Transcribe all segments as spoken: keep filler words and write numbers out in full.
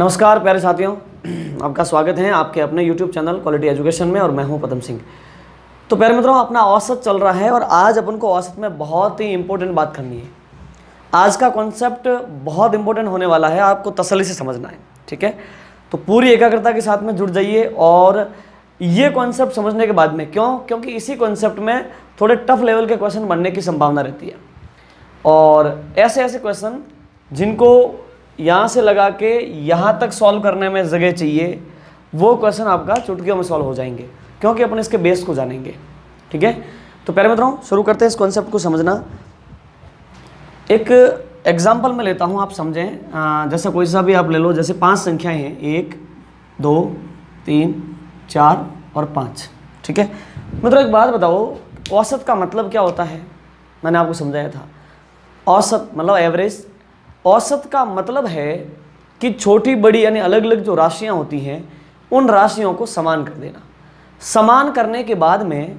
नमस्कार प्यारे साथियों, आपका स्वागत है आपके अपने YouTube चैनल क्वालिटी एजुकेशन में और मैं हूं पदम सिंह। तो प्यारे मित्रों, अपना औसत चल रहा है और आज अपन को औसत में बहुत ही इम्पोर्टेंट बात करनी है। आज का कॉन्सेप्ट बहुत इम्पोर्टेंट होने वाला है, आपको तसल्ली से समझना है, ठीक है। तो पूरी एकाग्रता के साथ में जुड़ जाइए और ये कॉन्सेप्ट समझने के बाद में, क्यों क्योंकि इसी कॉन्सेप्ट में थोड़े टफ लेवल के क्वेश्चन बनने की संभावना रहती है और ऐसे ऐसे क्वेश्चन जिनको यहाँ से लगा के यहाँ तक सॉल्व करने में जगह चाहिए, वो क्वेश्चन आपका चुटकियों में सॉल्व हो जाएंगे क्योंकि अपन इसके बेस को जानेंगे, ठीक है। तो प्यारे मित्रों, शुरू करते हैं इस कॉन्सेप्ट को समझना। एक एग्जाम्पल में लेता हूँ, आप समझें। जैसे कोई सा भी आप ले लो, जैसे पांच संख्याएं हैं, एक, दो, तीन, चार और पाँच, ठीक है। मित्रों एक बात बताओ, औसत का मतलब क्या होता है? मैंने आपको समझाया था, औसत मतलब एवरेज। औसत का मतलब है कि छोटी बड़ी यानी अलग अलग जो राशियां होती हैं, उन राशियों को समान कर देना। समान करने के बाद में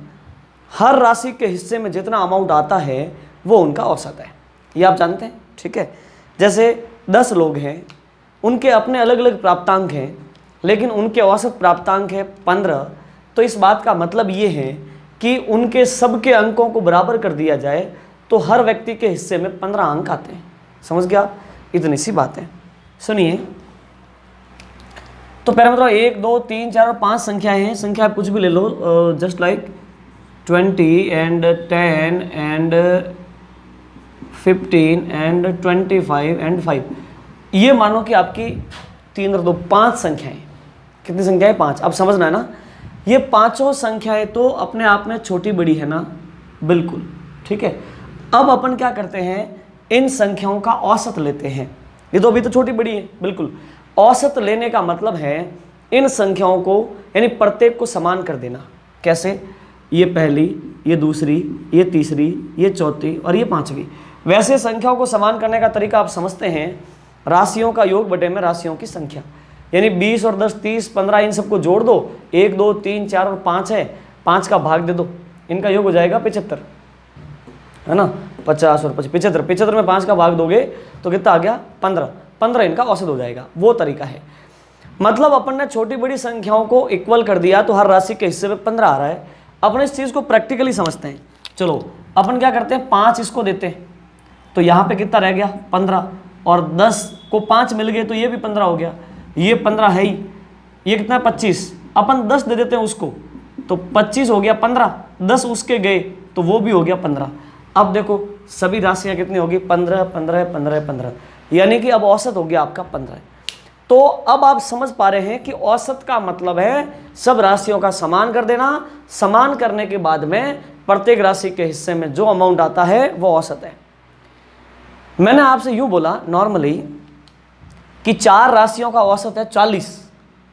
हर राशि के हिस्से में जितना अमाउंट आता है वो उनका औसत है, ये आप जानते हैं, ठीक है। जैसे दस लोग हैं, उनके अपने अलग अलग प्राप्तांक हैं, लेकिन उनके औसत प्राप्तांक है पंद्रह। तो इस बात का मतलब ये है कि उनके सबके अंकों को बराबर कर दिया जाए तो हर व्यक्ति के हिस्से में पंद्रह अंक आते हैं। समझ गया, इतनी सी बातें। सुनिए तो प्यारे मित्रों, एक, दो, तीन, चार और पांच संख्याएं हैं। संख्या आप कुछ भी ले लो, just like twenty and ten and fifteen and twenty five and five. ये मानो कि आपकी तीन और दो पांच संख्याएं, कितनी संख्याएं? पांच। अब समझना है ना, ये पांचों संख्याएं तो अपने आप में छोटी बड़ी है ना, बिल्कुल, ठीक है। अब अपन क्या करते हैं, इन संख्याओं का औसत लेते हैं। ये तो अभी तो छोटी बड़ी है, बिल्कुल। औसत लेने का मतलब है इन संख्याओं को यानी प्रत्येक को समान कर देना। कैसे? ये पहली, ये दूसरी, ये तीसरी, ये चौथी और ये पांचवी। वैसे संख्याओं को समान करने का तरीका आप समझते हैं, राशियों का योग बटे में राशियों की संख्या, यानी बीस और दस, तीस, पंद्रह, इन सबको जोड़ दो। एक, दो, तीन, चार और पाँच है, पाँच का भाग दे दो, इनका योग हो जाएगा पचहत्तर, है ना, पचास और पचहत्तर, पिचहत्तर। पिचहत्तर में पाँच का भाग दोगे तो कितना आ गया? पंद्रह। पंद्रह इनका औसत हो जाएगा। वो तरीका है, मतलब अपन ने छोटी बड़ी संख्याओं को इक्वल कर दिया तो हर राशि के हिस्से में पंद्रह आ रहा है। अपन इस चीज़ को प्रैक्टिकली समझते हैं। चलो अपन क्या करते हैं, पाँच इसको देते हैं तो यहाँ पे कितना रह गया? पंद्रह। और दस को पाँच मिल गए तो ये भी पंद्रह हो गया, ये पंद्रह है ही, ये कितना है? पच्चीस। अपन दस दे देते हैं उसको तो पच्चीस हो गया, पंद्रह, दस उसके गए तो वो भी हो गया पंद्रह। अब देखो सभी राशियां कितनी होगी? पंद्रह, पंद्रह, पंद्रह, पंद्रह, यानी कि अब औसत हो गया आपका पंद्रह। तो अब आप समझ पा रहे हैं कि औसत का मतलब है सब राशियों का समान कर देना। समान करने के बाद में प्रत्येक राशि के हिस्से में जो अमाउंट आता है वो औसत है। मैंने आपसे यूं बोला नॉर्मली कि चार राशियों का औसत है चालीस।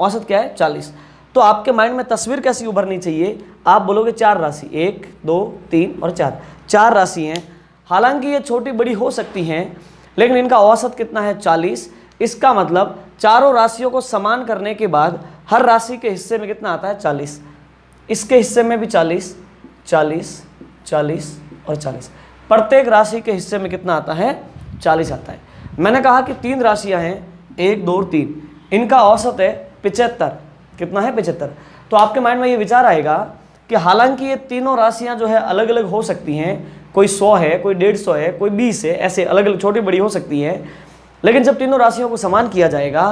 औसत क्या है? चालीस। तो आपके माइंड में तस्वीर कैसी उभरनी चाहिए? आप बोलोगे चार राशि, एक, दो, तीन और चार, चार राशि हैं। हालांकि ये छोटी बड़ी हो सकती हैं, लेकिन इनका औसत कितना है? चालीस। इसका मतलब चारों राशियों को समान करने के बाद हर राशि के हिस्से में कितना आता है? चालीस। इसके हिस्से में भी चालीस, चालीस, चालीस और चालीस, प्रत्येक राशि के हिस्से में कितना आता है? चालीस आता है। मैंने कहा कि तीन राशियाँ हैं, एक, दो और तीन, इनका औसत है पचहत्तर। कितना है? पचहत्तर। तो आपके माइंड में ये विचार आएगा कि हालांकि ये तीनों राशियां जो है अलग अलग हो सकती हैं, कोई सौ है, कोई डेढ़ सौ है, कोई बीस है, ऐसे अलग अलग छोटी बड़ी हो सकती है, लेकिन जब तीनों राशियों को समान किया जाएगा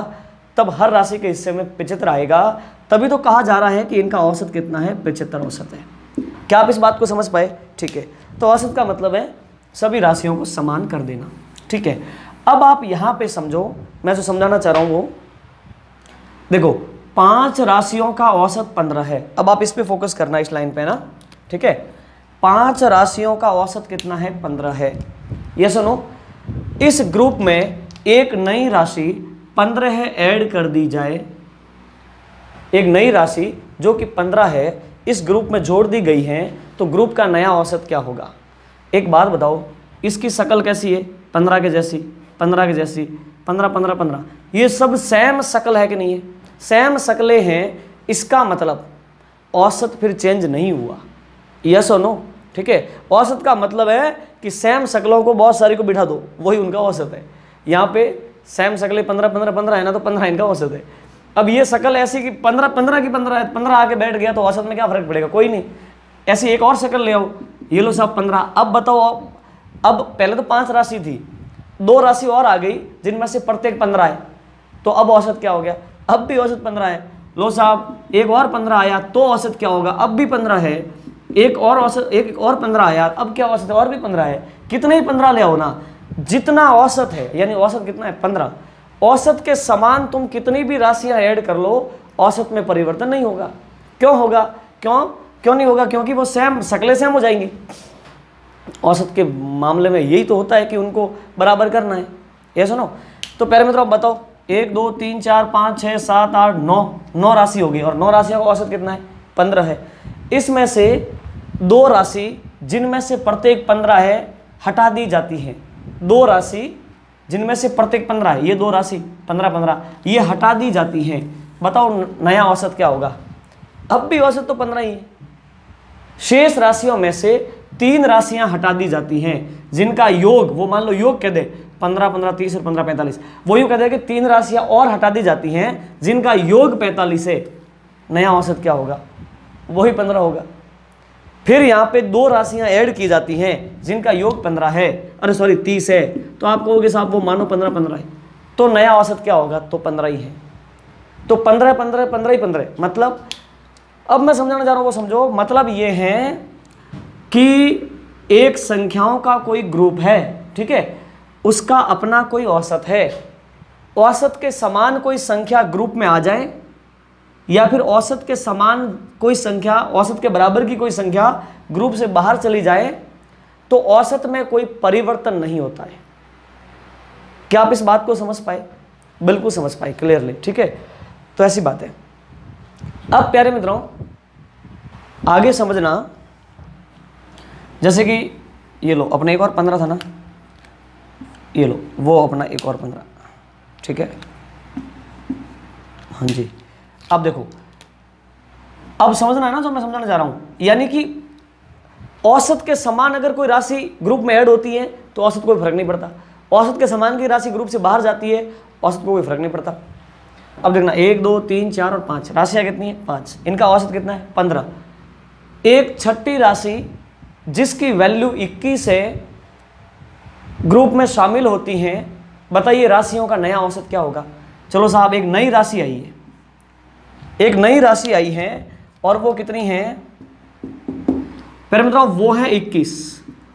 तब हर राशि के हिस्से में पचहत्तर आएगा। तभी तो कहा जा रहा है कि इनका औसत कितना है? पचहत्तर औसत है। क्या आप इस बात को समझ पाए? ठीक है। तो औसत का मतलब है सभी राशियों को समान कर देना, ठीक है। अब आप यहाँ पर समझो, मैं जो समझाना चाह रहा हूँ वो देखो, पांच राशियों का औसत पंद्रह है। अब आप इस पे फोकस करना, इस लाइन पे ना, ठीक है। पांच राशियों का औसत कितना है? पंद्रह है। ये सुनो, इस ग्रुप में एक नई राशि पंद्रह है ऐड कर दी जाए, एक नई राशि जो कि पंद्रह है इस ग्रुप में जोड़ दी गई है, तो ग्रुप का नया औसत क्या होगा? एक बात बताओ, इसकी शक्ल कैसी है? पंद्रह के जैसी, पंद्रह के जैसी, पंद्रह, पंद्रह, पंद्रह, ये सब सेम शक्ल है कि नहीं है? सेम शक्लें हैं। इसका मतलब औसत फिर चेंज नहीं हुआ, यस और नो, ठीक है। औसत का मतलब है कि सेम शक्लों को बहुत सारी को बिठा दो, वही उनका औसत है। यहाँ पे सेम शक्लें पंद्रह पंद्रह पंद्रह है ना, तो पंद्रह इनका औसत है। अब ये शकल ऐसी कि पंद्रह पंद्रह की पंद्रह पंद्रह आके बैठ गया तो औसत में क्या फर्क पड़ेगा, कोई नहीं। ऐसी एक और शक्ल ले आओ, ये लो साहब पंद्रह। अब बताओ, अब पहले तो पांच राशि थी, दो राशि और आ गई जिनमें से प्रत्येक पंद्रह है, तो अब औसत क्या हो गया, अब भी औसत पंद्रह है। लो साहब एक और पंद्रह आया तो औसत क्या होगा, अब भी पंद्रह है। एक और औसत, एक और पंद्रह आया, अब क्या औसत है, और भी पंद्रह है। कितने ही पंद्रह ले आओ ना, जितना औसत है, यानी औसत कितना है पंद्रह, औसत के समान तुम कितनी भी राशियां ऐड कर लो औसत में परिवर्तन नहीं होगा। क्यों होगा, क्यों क्यों नहीं होगा, क्योंकि वो सेम शक्लें सेम हो जाएंगी। औसत के मामले में यही तो होता है कि उनको बराबर करना है, ये सुनो। तो पहले मित्रों आप बताओ, एक दो तीन चार पाँच छः सात आठ नौ, नौ राशि हो गई, और नौ राशियों का औसत कितना है पंद्रह है। इसमें से दो राशि जिनमें से प्रत्येक पंद्रह है हटा दी जाती है, दो राशि जिनमें से प्रत्येक पंद्रह है, ये दो राशि पंद्रह पंद्रह ये हटा दी जाती है। बताओ नया औसत क्या होगा, अब भी औसत तो पंद्रह ही है। शेष राशियों में से तीन राशियां हटा दी जाती हैं जिनका योग, वो मान लो योग कह दे पंद्रह पंद्रह तीस और पंद्रह पैंतालीस, वो यूँ कह दे कि तीन राशियां और हटा दी जाती हैं जिनका योग पैंतालीस है, नया औसत क्या होगा, वही पंद्रह होगा। फिर यहाँ पे दो राशियां ऐड की जाती हैं जिनका योग पंद्रह है, अरे सॉरी तीस है, तो आप कहोगे साहब वो मानो पंद्रह पंद्रह है, तो नया औसत क्या होगा, तो पंद्रह ही है। तो पंद्रह पंद्रह पंद्रह ही पंद्रह, मतलब अब मैं समझाना चाह रहा हूँ वो समझो। मतलब ये है कि एक संख्याओं का कोई ग्रुप है, ठीक है, उसका अपना कोई औसत है। औसत के समान कोई संख्या ग्रुप में आ जाए या फिर औसत के समान कोई संख्या, औसत के बराबर की कोई संख्या ग्रुप से बाहर चली जाए तो औसत में कोई परिवर्तन नहीं होता है। क्या आप इस बात को समझ पाए? बिल्कुल समझ पाए, क्लियरली, ठीक है। तो ऐसी बात है। अब प्यारे मित्रों आगे समझना, जैसे कि ये लो अपना एक और पंद्रह था ना, ये लो वो अपना एक और पंद्रह, ठीक है, हाँ जी। अब देखो, अब समझना है ना जो मैं समझाना चाह रहा हूँ, यानी कि औसत के समान अगर कोई राशि ग्रुप में ऐड होती है तो औसत कोई फर्क नहीं पड़ता, औसत के समान की राशि ग्रुप से बाहर जाती है औसत को कोई फर्क नहीं पड़ता। अब देखना, एक दो तीन चार और पाँच राशियाँ कितनी है, पाँच, इनका औसत कितना है पंद्रह। एक छठी राशि जिसकी वैल्यू इक्कीस है ग्रुप में शामिल होती हैं, बताइए राशियों का नया औसत क्या होगा। चलो साहब एक नई राशि आई है, एक नई राशि आई है और वो कितनी है फिर मित्रों, वो है इक्कीस।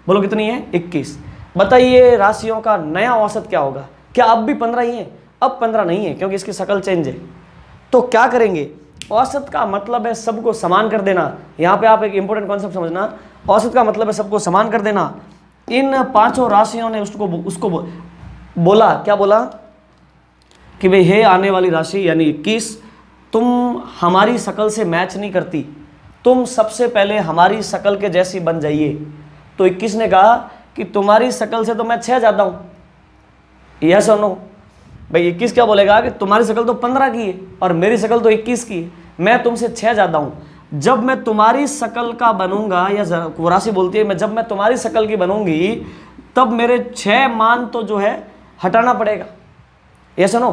बोलो कितनी है, इक्कीस। बताइए राशियों का नया औसत क्या होगा, क्या अब भी पंद्रह ही है? अब पंद्रह नहीं है क्योंकि इसकी शकल चेंज है। तो क्या करेंगे, औसत का मतलब है सबको समान कर देना। यहाँ पे आप एक इंपॉर्टेंट कॉन्सेप्ट समझना, औसत का मतलब है सबको समान कर देना। इन पाँचों राशियों ने उसको उसको बोला, क्या बोला कि भाई हे आने वाली राशि यानी इक्कीस, तुम हमारी शकल से मैच नहीं करती, तुम सबसे पहले हमारी शकल के जैसी बन जाइए। तो इक्कीस ने कहा कि तुम्हारी शकल से तो मैं छः ज़्यादा हूँ, यह सुनो भाई। इक्कीस क्या बोलेगा कि तुम्हारी शकल तो पंद्रह की है और मेरी शकल तो इक्कीस की है, मैं तुमसे छः ज़्यादा हूँ। जब मैं तुम्हारी शकल का बनूंगा, या वो राशि बोलती है मैं जब मैं तुम्हारी शकल की बनूंगी तब मेरे छः मान तो जो है हटाना पड़ेगा, यह सुनो,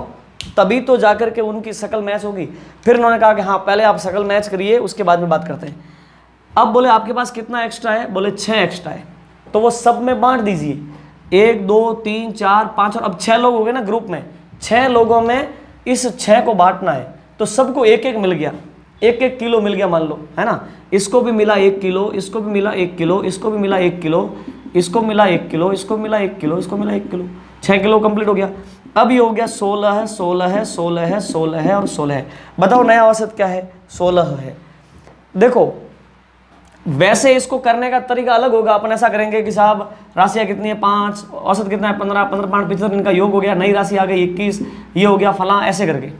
तभी तो जाकर के उनकी शकल मैच होगी। फिर उन्होंने कहा कि हाँ पहले आप शकल मैच करिए उसके बाद में बात करते हैं। अब बोले आपके पास कितना एक्स्ट्रा है, बोले छः एक्स्ट्रा है, तो वो सब में बांट दीजिए, एक दो तीन चार पाँच, और अब छः लोग हो गए ना ग्रुप में, छः लोगों में इस छः को बांटना है। तो सबको एक एक मिल गया, एक एक किलो मिल गया मान लो, है ना। इसको भी मिला एक किलो, इसको भी मिला एक किलो, इसको भी मिला एक किलो, इसको मिला एक किलो, इसको मिला एक किलो, इसको मिला एक किलो, छः किलो कंप्लीट हो गया। अब ये हो गया सोलह है, सोलह है, सोलह है, सोलह है और सोलह है। बताओ नया औसत क्या है, सोलह है। देखो वैसे इसको करने का तरीका अलग होगा, अपन ऐसा करेंगे कि साहब राशियाँ कितनी है पाँच, औसत कितना है पंद्रह, पंद्रह पाँच पिछहत्तर, इनका योग हो गया, नई राशि आ गई इक्कीस, ये हो गया फलां, ऐसे करके,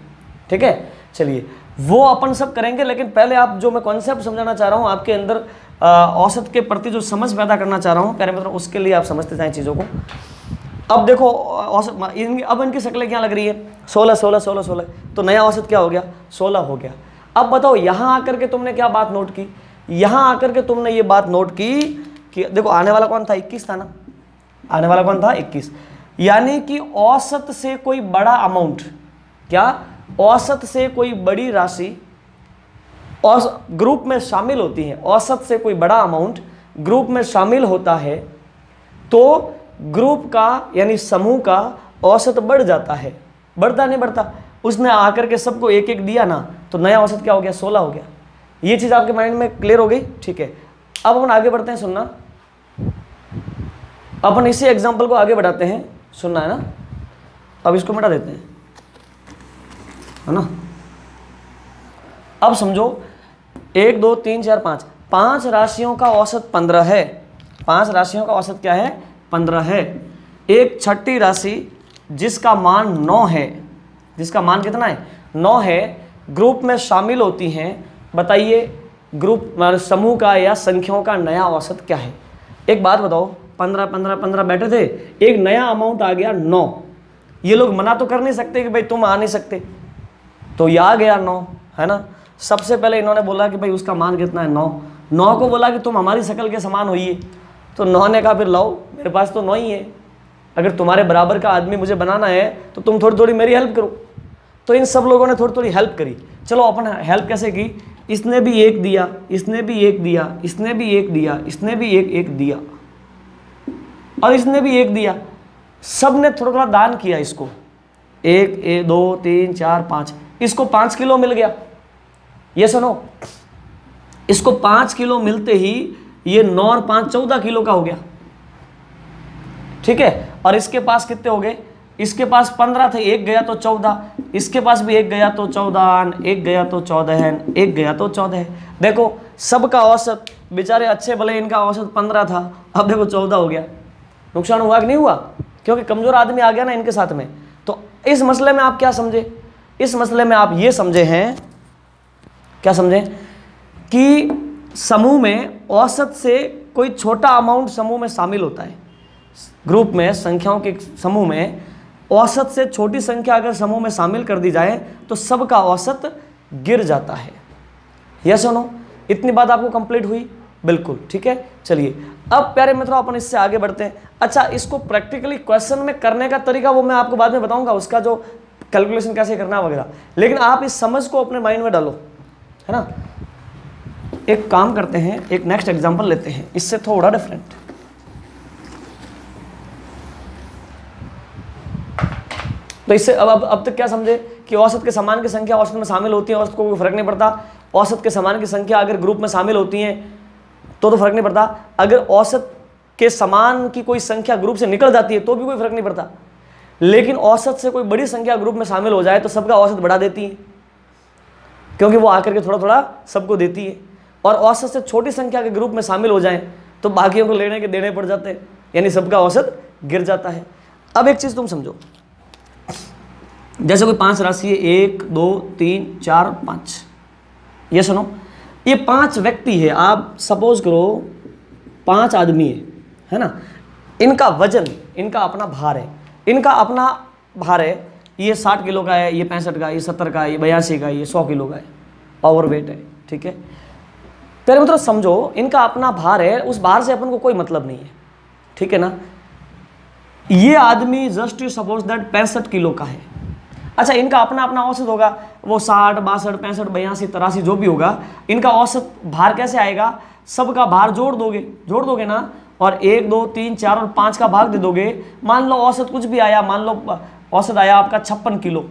ठीक है। चलिए वो अपन सब करेंगे, लेकिन पहले आप जो मैं कॉन्सेप्ट समझाना चाह रहा हूँ आपके अंदर, औसत के प्रति जो समझ पैदा करना चाह रहा हूँ प्यारे मित्रों, उसके लिए आप समझते जाएँ चीज़ों को। अब देखो औसत इन, अब इनकी शक्लें क्या लग रही है, सोलह सोलह सोलह सोलह, तो नया औसत क्या हो गया, सोलह हो गया। अब बताओ यहाँ आकर के तुमने क्या बात नोट की, यहाँ आकर के तुमने ये बात नोट की कि देखो आने वाला कौन था, इक्कीस था ना, आने वाला कौन था इक्कीस, यानी कि औसत से कोई बड़ा अमाउंट, क्या औसत से कोई बड़ी राशि और ग्रुप में शामिल होती है, औसत से कोई बड़ा अमाउंट ग्रुप में शामिल होता है तो ग्रुप का यानी समूह का औसत बढ़ जाता है। बढ़ता नहीं बढ़ता, उसने आकर के सबको एक एक दिया ना तो नया औसत क्या हो गया, सोलह हो गया। ये चीज़ आपके माइंड में क्लियर हो गई, ठीक है। अब अपन आगे बढ़ते हैं, सुनना, अपन इसी एग्जाम्पल को आगे बढ़ाते हैं, सुनना है ना। अब इसको मिटा देते हैं, है ना। अब समझो एक दो तीन चार पाँच, पांच राशियों का औसत पंद्रह है, पांच राशियों का औसत क्या है, पंद्रह है। एक छठी राशि जिसका मान नौ है, जिसका मान कितना है, नौ है, ग्रुप में शामिल होती हैं, बताइए ग्रुप समूह का या संख्याओं का नया औसत क्या है। एक बात बताओ, पंद्रह पंद्रह पंद्रह बैठे थे, एक नया अमाउंट आ गया नौ, ये लोग मना तो कर नहीं सकते कि भाई तुम आ नहीं सकते, तो ये आ गया नौ, है ना। सबसे पहले इन्होंने बोला कि भाई उसका मान कितना है, नौ। नौ को बोला कि तुम हमारी शक्ल के समान होइए, तो नौ ने कहा फिर लाओ, मेरे पास तो नौ ही है, अगर तुम्हारे बराबर का आदमी मुझे बनाना है तो तुम थोड़ी थोड़ी मेरी हेल्प करो। तो इन सब लोगों ने थोड़ी थोड़ी हेल्प करी। चलो अपन हेल्प कैसे की, इसने भी एक दिया, इसने भी एक दिया, इसने भी एक दिया, इसने भी एक एक दिया और इसने भी एक दिया। सब ने थोड़ा थोड़ा दान किया। इसको एक, एक दो तीन चार पाँच, इसको पाँच किलो मिल गया। ये सुनो, इसको पाँच किलो मिलते ही ये नौ और पाँच चौदह किलो का हो गया, ठीक है। और इसके पास कितने हो गए, इसके पास पंद्रह थे, एक गया तो चौदह, इसके पास भी एक गया तो चौदह, एक गया तो चौदह, एक गया तो चौदह। देखो सबका औसत, बेचारे अच्छे भले इनका औसत पंद्रह था, अब देखो चौदह हो गया। नुकसान हुआ कि नहीं हुआ, क्योंकि कमज़ोर आदमी आ गया ना इनके साथ में। तो इस मसले में आप क्या समझे, इस मसले में आप ये समझे हैं, क्या समझे कि समूह में औसत से कोई छोटा अमाउंट समूह में शामिल होता है। ग्रुप में, संख्याओं के समूह में औसत से छोटी संख्या अगर समूह में शामिल कर दी जाए तो सबका औसत गिर जाता है। यस और नो, इतनी बात आपको कंप्लीट हुई, बिल्कुल ठीक है। चलिए अब प्यारे मित्रों अपन इससे आगे बढ़ते हैं। अच्छा, इसको प्रैक्टिकली क्वेश्चन में करने का तरीका वो मैं आपको बाद में बताऊंगा, उसका जो कैलकुलेशन कैसे करना वगैरह, लेकिन आप इस समझ को अपने माइंड में डालो, है ना। एक काम करते हैं, एक नेक्स्ट एग्जाम्पल लेते हैं, इससे थोड़ा डिफरेंट। तो इससे अब अब अब तक क्या समझे कि औसत के समान की संख्या औसत में शामिल होती है, औसत को कोई फर्क नहीं पड़ता। औसत के समान की संख्या अगर ग्रुप में शामिल होती है तो तो फर्क नहीं पड़ता। अगर औसत के समान की कोई संख्या ग्रुप से निकल जाती है तो भी कोई फर्क नहीं पड़ता। लेकिन औसत से कोई बड़ी संख्या ग्रुप में शामिल हो जाए तो सबका औसत बढ़ा देती है, क्योंकि वो आकर के थोड़ा थोड़ा सबको देती है। और औसत से छोटी संख्या के ग्रुप में शामिल हो जाए तो बाकियों को लेने के देने पड़ जाते हैं, यानी सबका औसत गिर जाता है। अब एक चीज़ तुम समझो, जैसे कोई पांच राशि है, एक दो तीन चार पाँच, ये सुनो, ये पांच व्यक्ति है, आप सपोज करो पांच आदमी है, है ना। इनका वजन, इनका अपना भार है, इनका अपना भार है, ये साठ किलो का है, ये पैंसठ का है, ये सत्तर का है, ये बयासी का है, ये सौ किलो का है, ओवरवेट है, ठीक है। तेरे मतलब समझो इनका अपना भार है, उस भार से अपन को कोई मतलब नहीं है, ठीक है ना। ये आदमी जस्ट यू सपोज दैट पैंसठ किलो का है। अच्छा, इनका अपना अपना औसत होगा, वो साठ बासठ पैंसठ बयासी तिरासी जो भी होगा, इनका औसत भार कैसे आएगा, सबका भार जोड़ दोगे, जोड़ दोगे ना, और एक दो तीन चार और पाँच का भाग दे दोगे। मान लो औसत कुछ भी आया, मान लो औसत आया आपका छप्पन किलो,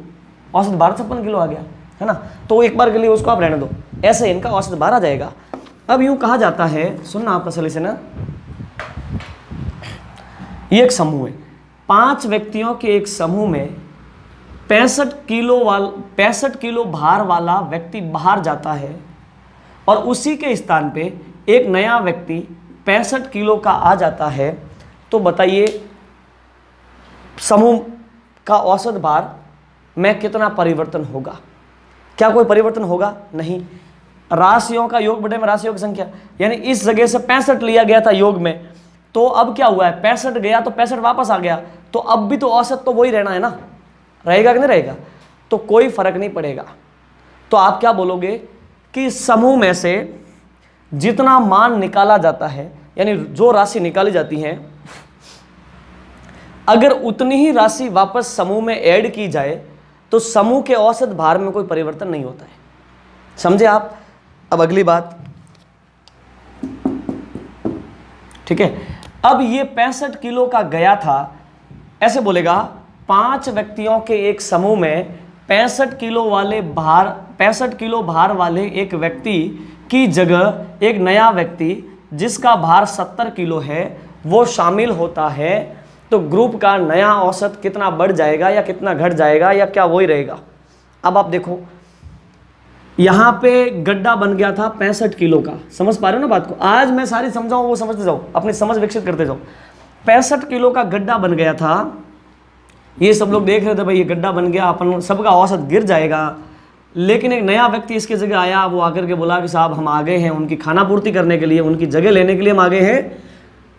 औसत भार छप्पन किलो आ गया, है ना। तो एक बार के लिए उसको आप रहने दो, ऐसे इनका औसत भार आ जाएगा। अब यूँ कहा जाता है, सुनना आप तसल्ली से ना, ये एक समूह है, पाँच व्यक्तियों के एक समूह में पैंसठ किलो वाला पैंसठ किलो भार वाला व्यक्ति बाहर जाता है और उसी के स्थान पे एक नया व्यक्ति पैंसठ किलो का आ जाता है। तो बताइए समूह का औसत भार में कितना परिवर्तन होगा, क्या कोई परिवर्तन होगा, नहीं। राशियों का योग बटे में राशियों की संख्या, यानी इस जगह से पैंसठ लिया गया था योग में, तो अब क्या हुआ है, पैंसठ गया तो पैंसठ वापस आ गया, तो अब भी तो औसत तो वही रहना है ना, रहेगा कि नहीं रहेगा, तो कोई फर्क नहीं पड़ेगा। तो आप क्या बोलोगे कि समूह में से जितना मान निकाला जाता है, यानी जो राशि निकाली जाती है अगर उतनी ही राशि वापस समूह में ऐड की जाए तो समूह के औसत भार में कोई परिवर्तन नहीं होता है। समझे आप? अब अगली बात, ठीक है। अब ये पैंसठ किलो का गया था, ऐसे बोलेगा पांच व्यक्तियों के एक समूह में पैंसठ किलो वाले भार पैंसठ किलो भार वाले एक व्यक्ति की जगह एक नया व्यक्ति जिसका भार सत्तर किलो है वो शामिल होता है, तो ग्रुप का नया औसत कितना बढ़ जाएगा या कितना घट जाएगा या क्या वही रहेगा? अब आप देखो, यहाँ पे गड्ढा बन गया था पैंसठ किलो का। समझ पा रहे हो ना बात को? आज मैं सारी समझाऊँ वो समझते जाऊँ, अपनी समझ विकसित करते जाऊँ। पैंसठ किलो का गड्ढा बन गया था, ये सब लोग देख रहे थे भाई ये गड्ढा बन गया, अपन सबका औसत गिर जाएगा। लेकिन एक नया व्यक्ति इसकी जगह आया, वो आकर के बोला कि साहब हम आ गए हैं उनकी खाना पूर्ति करने के लिए, उनकी जगह लेने के लिए हम आ गए हैं।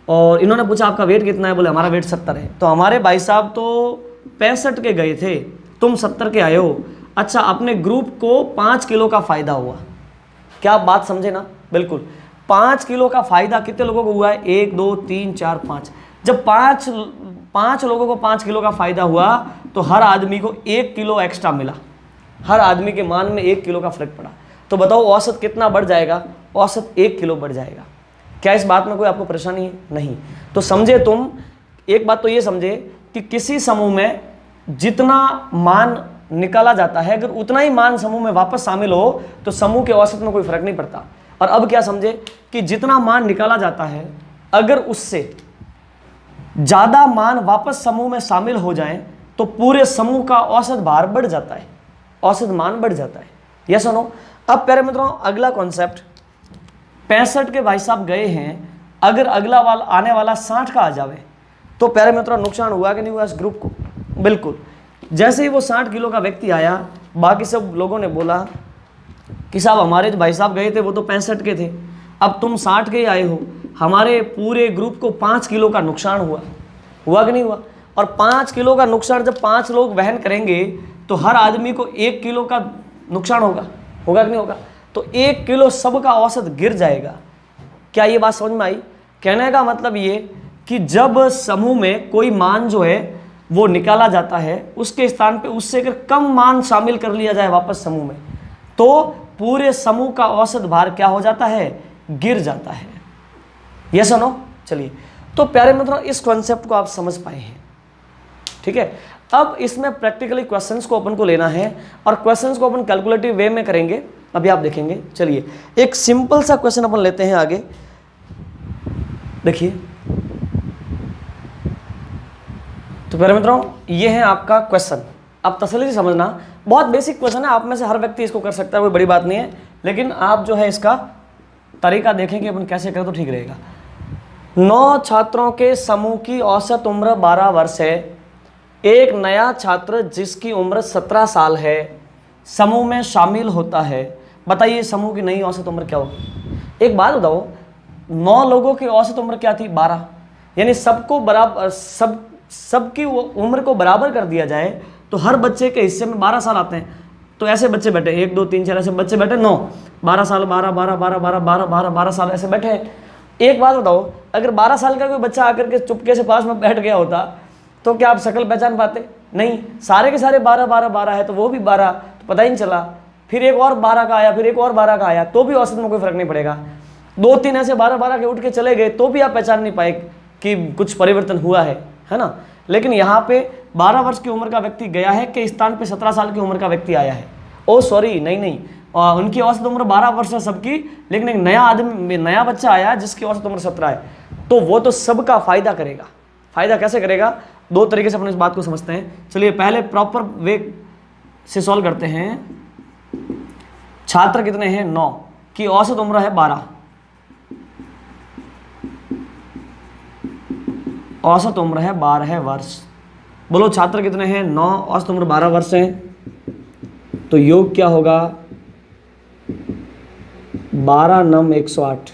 और इन्होंने पूछा आपका वेट कितना है, बोले हमारा वेट सत्तर है। तो हमारे भाई साहब तो पैंसठ के गए थे, तुम सत्तर के आए हो, अच्छा अपने ग्रुप को पाँच किलो का फ़ायदा हुआ। क्या आप बात समझे ना? बिल्कुल, पाँच किलो का फ़ायदा कितने लोगों को हुआ है? एक दो तीन चार पाँच। जब पाँच पाँच लोगों को पाँच किलो का फ़ायदा हुआ तो हर आदमी को एक किलो एक्स्ट्रा मिला, हर आदमी के मान में एक किलो का फर्क पड़ा। तो बताओ औसत कितना बढ़ जाएगा? औसत एक किलो बढ़ जाएगा। क्या इस बात में कोई आपको परेशानी है? नहीं। तो समझे तुम एक बात, तो ये समझे कि किसी समूह में जितना मान निकाला जाता है अगर उतना ही मान समूह में वापस शामिल हो तो समूह के औसत में कोई फर्क नहीं पड़ता। और अब क्या समझे कि जितना मान निकाला जाता है अगर उससे ज़्यादा मान वापस समूह में शामिल हो जाए तो पूरे समूह का औसत भार बढ़ जाता है, औसत मान बढ़ जाता है। यस और नो? अब प्यारे मित्रों अगला कॉन्सेप्ट, पैंसठ के भाई साहब गए हैं, अगर अगला वाला आने वाला साठ का आ जावे तो प्यारे मित्रों नुकसान हुआ कि नहीं हुआ इस ग्रुप को? बिल्कुल। जैसे ही वो साठ किलो का व्यक्ति आया, बाकी सब लोगों ने बोला कि साहब हमारे जो भाई साहब गए थे वो तो पैंसठ के थे, अब तुम साठ के ही आए हो, हमारे पूरे ग्रुप को पाँच किलो का नुकसान हुआ। हुआ कि नहीं हुआ? और पाँच किलो का नुकसान जब पाँच लोग वहन करेंगे तो हर आदमी को एक किलो का नुकसान होगा। होगा कि नहीं होगा? तो एक किलो सबका औसत गिर जाएगा। क्या ये बात समझ में आई? कहने का मतलब ये कि जब समूह में कोई मान जो है वो निकाला जाता है उसके स्थान पे उससे अगर कम मान शामिल कर लिया जाए वापस समूह में तो पूरे समूह का औसत भार क्या हो जाता है? गिर जाता है। ये सुनो, चलिए तो प्यारे मित्रों इस कॉन्सेप्ट को आप समझ पाए हैं, ठीक है। अब इसमें प्रैक्टिकली क्वेश्चंस को अपन को लेना है और क्वेश्चंस को अपन कैलकुलेटिव वे में करेंगे, अभी आप देखेंगे। चलिए एक सिंपल सा क्वेश्चन अपन लेते हैं आगे, देखिए। तो प्यारे मित्रों ये है आपका क्वेश्चन, आप तसल्ली से समझना, बहुत बेसिक क्वेश्चन है, आप में से हर व्यक्ति इसको कर सकता है, कोई बड़ी बात नहीं है, लेकिन आप जो है इसका तरीका देखें कि अपन कैसे करें तो ठीक रहेगा। नौ छात्रों के समूह की औसत उम्र बारह वर्ष है, एक नया छात्र जिसकी उम्र सत्रह साल है समूह में शामिल होता है, बताइए समूह की नई औसत उम्र क्या होगी? एक बात बताओ, नौ लोगों की औसत उम्र क्या थी? बारह, यानी सबको बराबर सब सबकी उम्र को बराबर कर दिया जाए तो हर बच्चे के हिस्से में बारह साल आते हैं। तो ऐसे बच्चे बैठे एक दो तीन चार, ऐसे बच्चे बैठे नौ, बारह साल, बारह बारह बारह बारह बारह बारह बारह साल ऐसे बैठे हैं। एक बात बताओ, अगर बारह साल का कोई बच्चा आकर के चुपके से पास में बैठ गया होता तो क्या आप शक्ल पहचान पाते? नहीं, सारे के सारे बारह बारह बारह है तो वो भी बारह, तो पता ही नहीं चला। फिर एक और बारह का आया, फिर एक और बारह का आया, तो भी औसत में कोई फर्क नहीं पड़ेगा। दो तीन ऐसे बारह बारह के उठ के चले गए तो भी आप पहचान नहीं पाए कि कुछ परिवर्तन हुआ है, है ना। लेकिन यहाँ पे बारह वर्ष की उम्र का व्यक्ति गया है के स्थान पे सत्रह साल की उम्र का व्यक्ति आया है। ओ सॉरी, नहीं नहीं आ, उनकी औसत उम्र बारह वर्ष है सबकी, लेकिन एक नया आदमी नया बच्चा आया जिसकी औसत उम्र सत्रह है, तो वो तो सबका फायदा करेगा। फायदा कैसे करेगा? दो तरीके से अपन इस बात को समझते हैं। चलिए पहले प्रॉपर वे से सॉल्व करते हैं। छात्र कितने हैं? नौ, की औसत उम्र है बारह, औसत उम्र है बारह वर्ष। बोलो छात्र कितने हैं? नौ, औसत उम्र बारह वर्ष है, तो योग क्या होगा? बारह नम एक सौ आठ,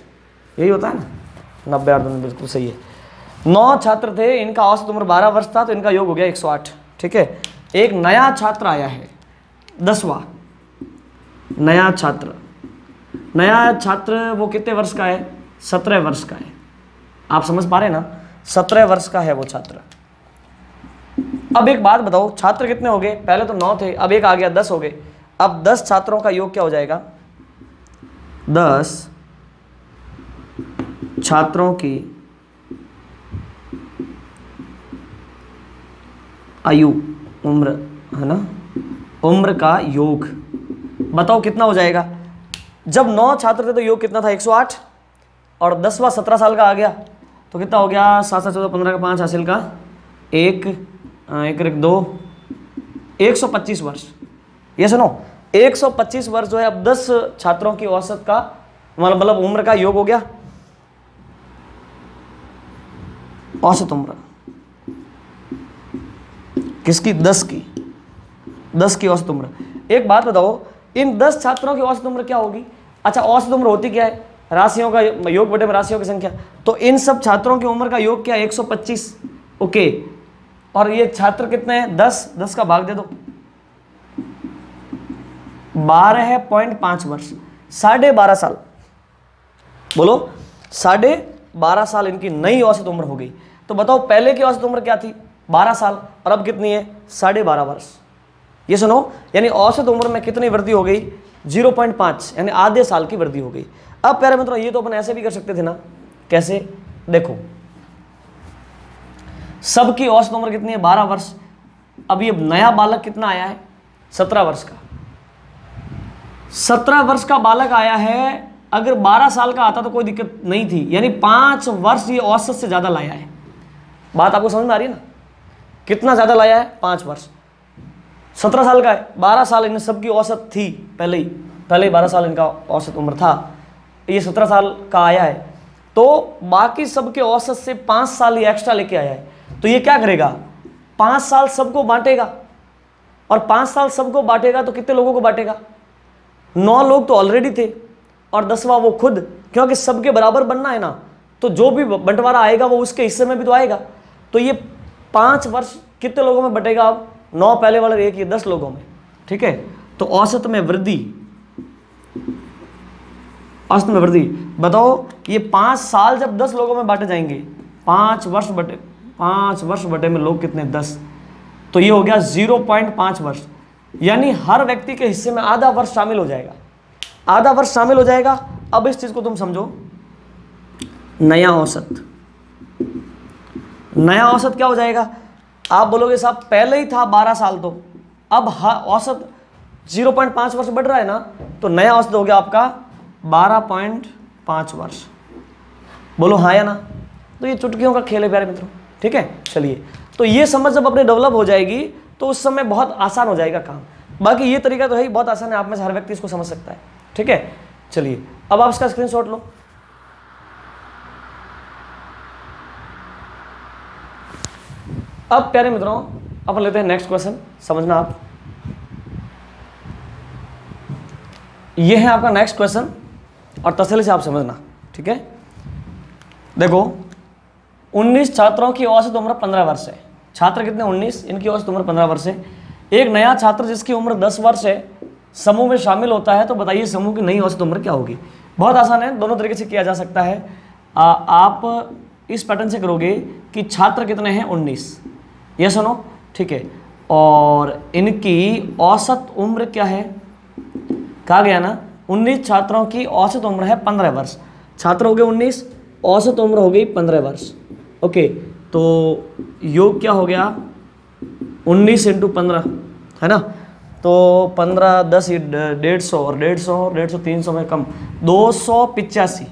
यही होता है ना, नब्बे आठ दिन, बिल्कुल सही है। नौ छात्र थे, इनका औसत उम्र बारह वर्ष था, तो इनका योग हो गया एक सौ आठ, ठीक है। एक नया छात्र आया है, दसवा नया छात्र, नया छात्र वो कितने वर्ष का है? सत्रह वर्ष का है। आप समझ पा रहे ना, सत्रह वर्ष का है वो छात्र। अब एक बात बताओ, छात्र कितने हो गए? पहले तो नौ थे, अब एक आ गया, दस हो गए। अब दस छात्रों का योग क्या हो जाएगा? दस छात्रों की आयु, उम्र है ना, उम्र का योग। बताओ कितना हो जाएगा? जब नौ छात्र थे तो योग कितना था? एक सौ आठ। और दसवा सत्रह साल का आ गया तो कितना हो गया? सात सात चौदह पंद्रह का पाँच हासिल का एक एक एक दो एक सौ पच्चीस वर्ष। ये सुनो, एक सौ पच्चीस वर्ष जो है अब दस छात्रों की औसत का मतलब उम्र का योग हो गया। औसत उम्र किसकी? दस की। दस की औसत उम्र। एक बात बताओ, इन दस छात्रों की औसत उम्र क्या होगी? अच्छा, औसत उम्र होती क्या है? राशियों का योग बटे में राशियों की संख्या। तो इन सब छात्रों की उम्र का योग क्या है? एक सौ पच्चीस। ओके, और ये छात्र कितने हैं? दस। दस का भाग दे दो, बारह है पॉइंट पाँच वर्ष, साढ़े बारह साल। बोलो, साढ़े बारह साल इनकी नई औसत उम्र हो गई। तो बताओ पहले की औसत उम्र क्या थी? बारह साल, और अब कितनी है? साढ़े बारह वर्ष। ये सुनो, यानी औसत उम्र में कितनी वृद्धि हो गई? जीरो पॉइंट पाँच, यानी आधे साल की वृद्धि हो गई। अब प्यारे मित्रों, ये तो अपन ऐसे भी कर सकते थे ना। कैसे? देखो, सबकी औसत उम्र कितनी है? बारह वर्ष। अब ये नया बालक कितना आया है? सत्रह वर्ष का। सत्रह वर्ष का बालक आया है। अगर बारह साल का आता तो कोई दिक्कत नहीं थी, यानी पाँच वर्ष ये औसत से ज़्यादा लाया है। बात आपको समझ में आ रही है ना? कितना ज़्यादा लाया है? पाँच वर्ष। सत्रह साल का है, बारह साल इन सबकी औसत थी पहले ही, पहले ही बारह साल इनका औसत उम्र था। ये सत्रह साल का आया है तो बाकी सबके औसत से पाँच साल ये एक्स्ट्रा लेके आया है। तो ये क्या करेगा? पाँच साल सबको बांटेगा, और पाँच साल सबको बांटेगा तो कितने लोगों को बांटेगा? नौ लोग तो ऑलरेडी थे, और दसवा वो खुद, क्योंकि सबके बराबर बनना है ना। तो जो भी बंटवारा आएगा वो उसके हिस्से में भी तो आएगा। तो ये पाँच वर्ष कितने लोगों में बटेगा? अब नौ पहले वाले, एक ये दस लोगों में। ठीक है, तो औसत में वृद्धि, औसत में वृद्धि। बताओ, ये पाँच साल जब दस लोगों में बांटे जाएंगे, पाँच वर्ष बटे पाँच वर्ष बटे में लोग कितने? दस। तो ये हो गया जीरो पॉइंट पाँच वर्ष, यानी हर व्यक्ति के हिस्से में आधा वर्ष शामिल हो जाएगा। आधा वर्ष शामिल हो जाएगा। अब इस चीज़ को तुम समझो, नया औसत। नया औसत क्या हो जाएगा? आप बोलोगे साहब पहले ही था बारह साल, तो अब औसत जीरो पॉइंट पाँच वर्ष बढ़ रहा है ना, तो नया औसत हो गया आपका बारह पॉइंट पाँच वर्ष। बोलो हाँ या ना? तो ये चुटकियों का खेल है प्यारे मित्रों। ठीक है, चलिए, तो ये समझ जब अपने डेवलप हो जाएगी तो उस समय बहुत आसान हो जाएगा काम। बाकी ये तरीका तो है ही, बहुत आसान है, आप में से हर व्यक्ति इसको समझ सकता है। ठीक है, चलिए, अब आप इसका स्क्रीनशॉट लो। अब प्यारे मित्रों, अपन लेते हैं नेक्स्ट क्वेश्चन। समझना आप, ये है आपका नेक्स्ट क्वेश्चन, और तसल्ली से आप समझना। ठीक है, देखो, उन्नीस छात्रों की औसत उम्र पंद्रह वर्ष है। छात्र कितने? उन्नीस, इनकी औसत उम्र पंद्रह वर्ष है। एक नया छात्र जिसकी उम्र दस वर्ष है समूह में शामिल होता है, तो बताइए समूह की नई औसत उम्र क्या होगी? बहुत आसान है, दोनों तरीके से किया जा सकता है। आ, आप इस पैटर्न से करोगे कि छात्र कितने हैं? उन्नीस। ये सुनो, ठीक है, और इनकी औसत उम्र क्या है? कहा गया ना, उन्नीस छात्रों की औसत उम्र है पंद्रह वर्ष। छात्र हो गए उन्नीस, औसत उम्र हो गई पंद्रह वर्ष। ओके, तो योग क्या हो गया? उन्नीस इंटू पंद्रह है ना, तो पंद्रह दस डेढ़ सौ और डेढ़ सौ और डेढ़ सौ तीन सौ में कम, दो सौ पिचासी।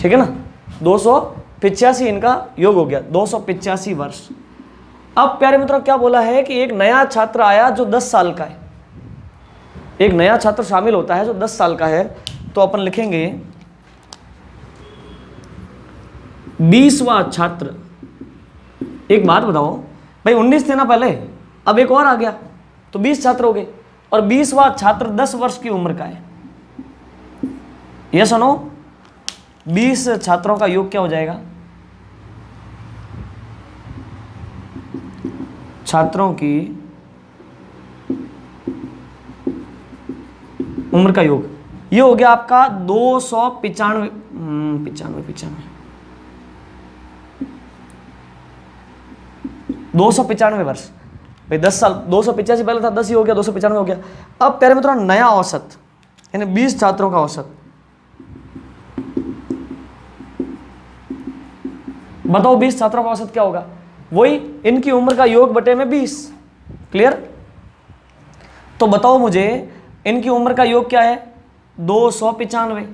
ठीक है ना, दो सौ पिचासी इनका योग हो गया, दो सौ पिचासी वर्ष। अब प्यारे मित्रों, क्या बोला है कि एक नया छात्र आया जो दस साल का है। एक नया छात्र शामिल होता है जो दस साल का है, तो अपन लिखेंगे बीसवा छात्र। एक बात बताओ भाई, उन्नीस थे ना पहले, अब एक और आ गया तो बीस छात्र हो गए, और बीसवा छात्र दस वर्ष की उम्र का है। यह सुनो, बीस छात्रों का योग क्या हो जाएगा? छात्रों की उम्र का योग ये हो गया आपका दो सौ पिचानवे पिचानवे पिचानवे दो सौ पचानवे वर्ष, भाई दस साल, दो सौ पचासी पहले था, दस ही हो गया, दो सौ पचानवे हो गया। अब प्यारे मित्रों नया औसत यानी बीस छात्रों का औसत, बताओ बीस छात्रों का औसत क्या होगा, वही इनकी उम्र का योग बटे में बीस। क्लियर? तो बताओ मुझे इनकी उम्र का योग क्या है, दो सौ पचानवे,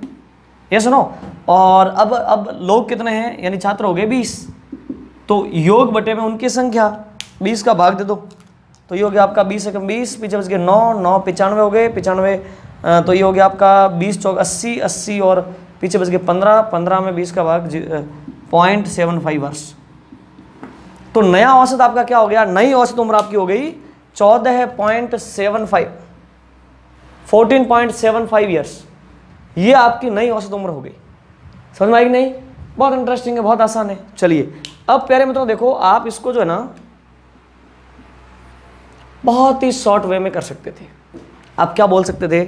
ये सुनो। और अब अब लोग कितने हैं यानी छात्र हो गए बीस, तो योग बटे में उनकी संख्या, बीस का भाग दे दो तो ये हो गया आपका बीस एकम बीस, पीछे बच गए नौ, नौ पचानवे हो गए, पचानवे तो ये हो गया आपका बीस चौक अस्सी, अस्सी और पीछे बच गए पंद्रह, पंद्रह में बीस का भाग पॉइंट सेवन फाइव वर्ष। तो नया औसत आपका क्या हो गया, नई औसत उम्र आपकी हो गई चौदह point seven five, fourteen point seven five years, ये आपकी नई औसत उम्र हो गई। समझ में आई कि नहीं? बहुत इंटरेस्टिंग है, बहुत आसान है। चलिए अब प्यारे मित्रों देखो, आप इसको जो है ना बहुत ही शॉर्ट वे में कर सकते थे। आप क्या बोल सकते थे,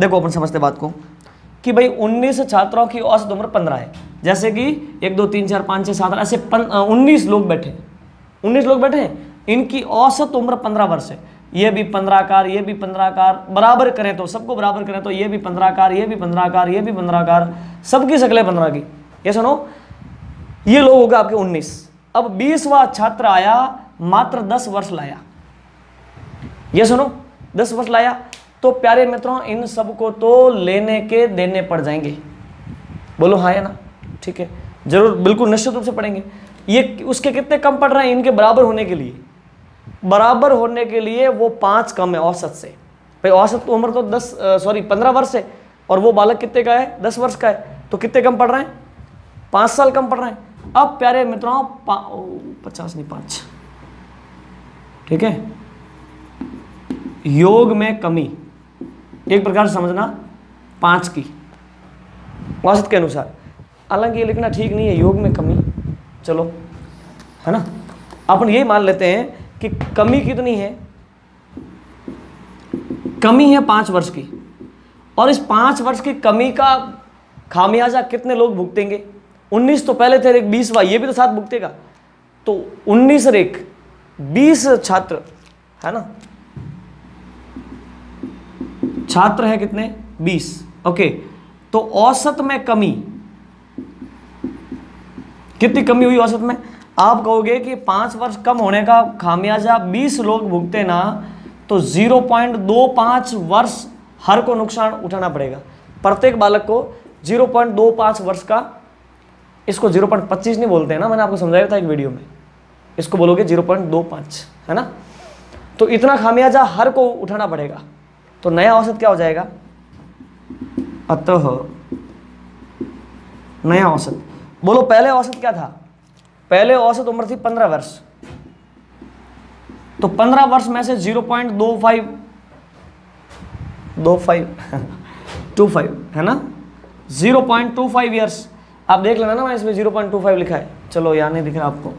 देखो अपन समझते बात को कि भाई उन्नीस छात्रों की औसत उम्र पंद्रह है, जैसे कि एक दो तीन चार पाँच छः सात आठ, ऐसे उन्नीस लोग बैठे, उन्नीस लोग बैठे हैं, इनकी औसत उम्र पंद्रह वर्ष है, ये भी पंद्रह कार, ये भी पंद्रह कार, बराबर करें तो सबको बराबर करें तो ये भी पंद्रह कार, ये भी पंद्रह कार, ये भी पंद्रह कार, सबकी शक्लें पंद्रह की। ये सुनो, ये लोग हो गए आपके उन्नीस। अब बीसवा छात्र आया, मात्र दस वर्ष लाया, ये सुनो दस वर्ष लाया। तो प्यारे मित्रों इन सबको तो लेने के देने पड़ जाएंगे, बोलो हाँ या ना? ठीक है, जरूर, बिल्कुल निश्चित रूप से पढ़ेंगे। ये उसके कितने कम पढ़ रहे हैं, इनके बराबर होने के लिए, बराबर होने के लिए वो पाँच कम है औसत से। भाई औसत उम्र तो दस सॉरी पंद्रह वर्ष है और वो बालक कितने का है, दस वर्ष का है, तो कितने कम पढ़ रहे हैं, पाँच साल कम पढ़ रहे हैं। अब प्यारे मित्रों पचास नहीं पाँच, ठीक है, योग में कमी, एक प्रकार से समझना पाँच की औसत के अनुसार, हालांकि ये लिखना ठीक नहीं है, योग में कमी, चलो है ना, अपन ये मान लेते हैं कि कमी कितनी है, कमी है पाँच वर्ष की, और इस पाँच वर्ष की कमी का खामियाजा कितने लोग भुगतेंगे, उन्नीस तो पहले थे, एक बीसवा ये भी तो साथ भुगतेगा, तो उन्नीस और एक बीस छात्र है ना, छात्र है कितने बीस, ओके। तो औसत में कमी कितनी कमी हुई औसत में, आप कहोगे कि पाँच वर्ष कम होने का खामियाजा बीस लोग भुगते ना, तो ज़ीरो पॉइंट दो पाँच वर्ष हर को नुकसान उठाना पड़ेगा, प्रत्येक बालक को ज़ीरो पॉइंट दो पाँच वर्ष का, इसको ज़ीरो पॉइंट पच्चीस नहीं बोलते हैं ना, मैंने आपको समझाया था एक वीडियो में, इसको बोलोगे ज़ीरो पॉइंट दो पाँच, है ना, तो इतना खामियाजा हर को उठाना पड़ेगा। तो नया औसत क्या हो जाएगा, अतः नया औसत, बोलो पहले औसत क्या था, पहले औसत उम्र थी पंद्रह वर्ष, तो पंद्रह वर्ष में से ज़ीरो पॉइंट दो पाँच दो पाँच दो पाँच है ना, ज़ीरो पॉइंट दो पाँच इयर्स, आप देख लेना ना, मैं इसमें ज़ीरो पॉइंट दो पाँच लिखा है, चलो यहाँ नहीं दिख रहा आपको,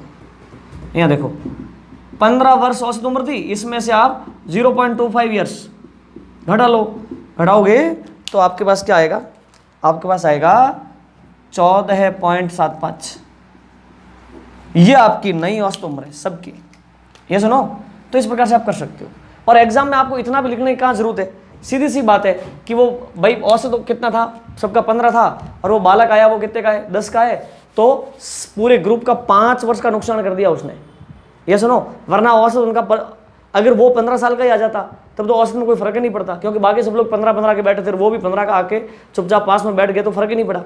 यहाँ देखो पंद्रह वर्ष औसत उम्र थी, इसमें से आप ज़ीरो पॉइंट दो पाँच इयर्स घटा लो, घटाओगे तो आपके पास क्या आएगा, आपके पास आएगा चौदह पॉइंट सात पाँच, ये आपकी नई औसत उम्र है सबकी। ये सुनो, तो इस प्रकार से आप कर सकते हो, और एग्जाम में आपको इतना भी लिखने की कहाँ जरूरत है, सीधी सी बात है कि वो भाई औसत तो कितना था, सबका पंद्रह था, और वो बालक आया वो कितने का है, दस का है, तो पूरे ग्रुप का पाँच वर्ष का नुकसान कर दिया उसने। ये सुनो, वरना औसत उनका पर, अगर वो पंद्रह साल का ही आ जाता तब तो औसत में कोई फर्क ही नहीं पड़ता, क्योंकि बाकी सब लोग पंद्रह पंद्रह के बैठे थे, वो भी पंद्रह का आके चुपचाप पास में बैठ गए तो फर्क ही नहीं पड़ा,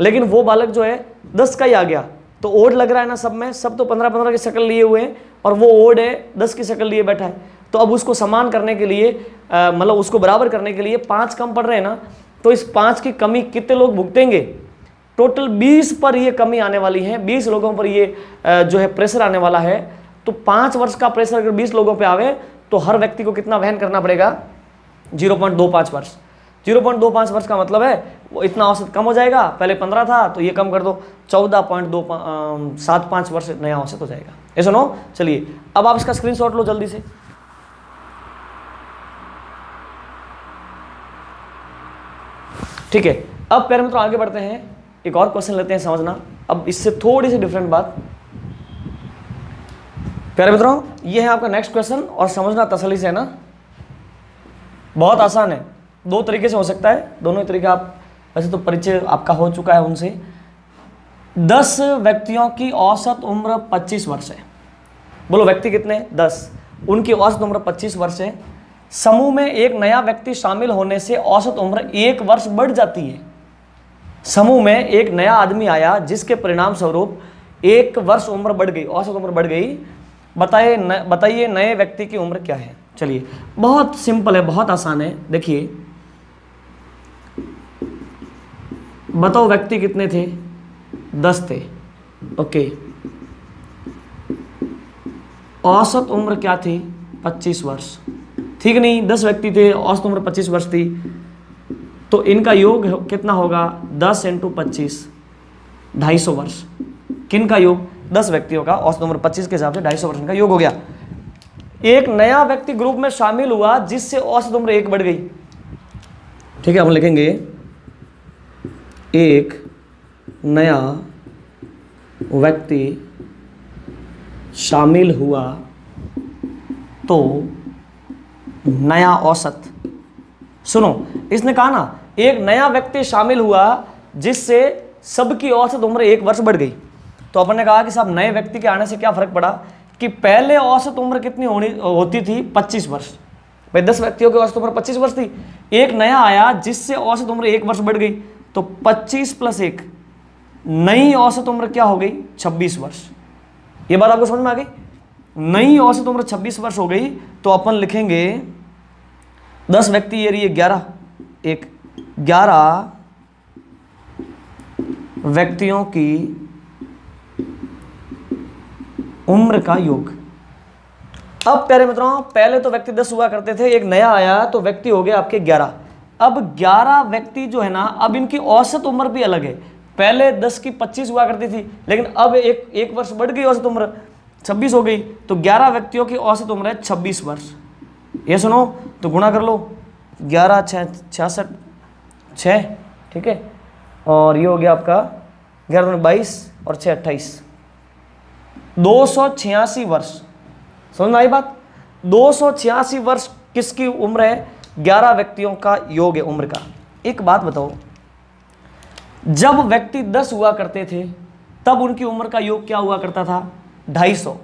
लेकिन वो बालक जो है दस का ही आ गया, तो ओड लग रहा है ना सब में, सब तो पंद्रह पंद्रह की शक्ल लिए हुए हैं और वो ओड है दस की शक्ल लिए बैठा है, तो अब उसको समान करने के लिए मतलब उसको बराबर करने के लिए पाँच कम पड़ रहे हैं ना, तो इस पाँच की कमी कितने लोग भुगतेंगे, टोटल बीस पर ये कमी आने वाली है, बीस लोगों पर ये आ, जो है प्रेशर आने वाला है, तो पाँच वर्ष का प्रेशर अगर बीस लोगों पर आवे तो हर व्यक्ति को कितना वहन करना पड़ेगा, जीरो पॉइंट दो पाँच वर्ष, ज़ीरो पॉइंट दो पाँच वर्ष का मतलब है वो इतना औसत कम हो जाएगा, पहले पंद्रह था तो ये कम कर दो चौदह पॉइंट दो सात पाँच वर्ष नया औसत हो जाएगा। ये सुनो, चलिए अब आप इसका स्क्रीनशॉट लो जल्दी से, ठीक है। अब प्यारे मित्रों आगे बढ़ते हैं, एक और क्वेश्चन लेते हैं समझना, अब इससे थोड़ी सी डिफरेंट बात, प्यारे मित्रों, ये है आपका नेक्स्ट क्वेश्चन और समझना तसल्ली से है ना, बहुत आसान है। दो तरीके से हो सकता है, दोनों ही तरीके आप, वैसे तो परिचय आपका हो चुका है उनसे। दस व्यक्तियों की औसत उम्र पच्चीस वर्ष है। बोलो व्यक्ति कितने? दस। उनकी औसत उम्र पच्चीस वर्ष है। समूह में एक नया व्यक्ति शामिल होने से औसत उम्र एक वर्ष बढ़ जाती है। समूह में एक नया आदमी आया जिसके परिणाम स्वरूप एक वर्ष उम्र बढ़ गई, औसत उम्र बढ़ गई। बताइए बताइए नए व्यक्ति की उम्र क्या है। चलिए, बहुत सिंपल है, बहुत आसान है। देखिए, बताओ व्यक्ति कितने थे? दस थे। ओके, औसत उम्र क्या थी? पच्चीस वर्ष। ठीक नहीं, दस व्यक्ति थे, औसत उम्र पच्चीस वर्ष थी, तो इनका योग कितना होगा? दस इंटू पच्चीस, ढाई सौ वर्ष। किन का योग? दस व्यक्तियों का, औसत उम्र पच्चीस के हिसाब से ढाई सौ वर्ष का योग हो गया। एक नया व्यक्ति ग्रुप में शामिल हुआ जिससे औसत उम्र एक बढ़ गई। ठीक है, हम लिखेंगे एक नया व्यक्ति शामिल हुआ तो नया औसत, सुनो इसने कहा ना, एक नया व्यक्ति शामिल हुआ जिससे सबकी औसत उम्र एक वर्ष बढ़ गई। तो अपन ने कहा कि साहब नए व्यक्ति के आने से क्या फर्क पड़ा कि पहले औसत उम्र कितनी होनी होती थी? पच्चीस वर्ष। भाई दस व्यक्तियों की औसत उम्र पच्चीस वर्ष थी, एक नया आया जिससे औसत उम्र एक वर्ष बढ़ गई, तो पच्चीस प्लस एक, नई औसत उम्र क्या हो गई? छब्बीस वर्ष। ये बात आपको समझ में आ गई? नई औसत उम्र छब्बीस वर्ष हो गई। तो अपन लिखेंगे दस व्यक्ति, ये रही ग्यारह, एक ग्यारह व्यक्तियों की उम्र का योग। अब प्यारे मित्रों, पहले तो व्यक्ति दस हुआ करते थे, एक नया आया तो व्यक्ति हो गए आपके ग्यारह। अब ग्यारह व्यक्ति जो है ना, अब इनकी औसत उम्र भी अलग है। पहले दस की पच्चीस हुआ करती थी, लेकिन अब एक एक वर्ष बढ़ गई, औसत उम्र छब्बीस हो गई। तो ग्यारह व्यक्तियों की औसत उम्र है छब्बीस वर्ष। ये सुनो, तो गुणा कर लो, ग्यारह छः छियासठ छः, ठीक है, और ये हो गया आपका ग्यारह दुनिया बाईस और छः अट्ठाईस, दो सौ छियासी वर्ष। समझ में आई बात? दो सौ छियासी वर्ष किसकी उम्र है? ग्यारह व्यक्तियों का योग है उम्र का। एक बात बताओ, जब व्यक्ति दस हुआ करते थे तब उनकी उम्र का योग क्या हुआ करता था? ढाई सौ।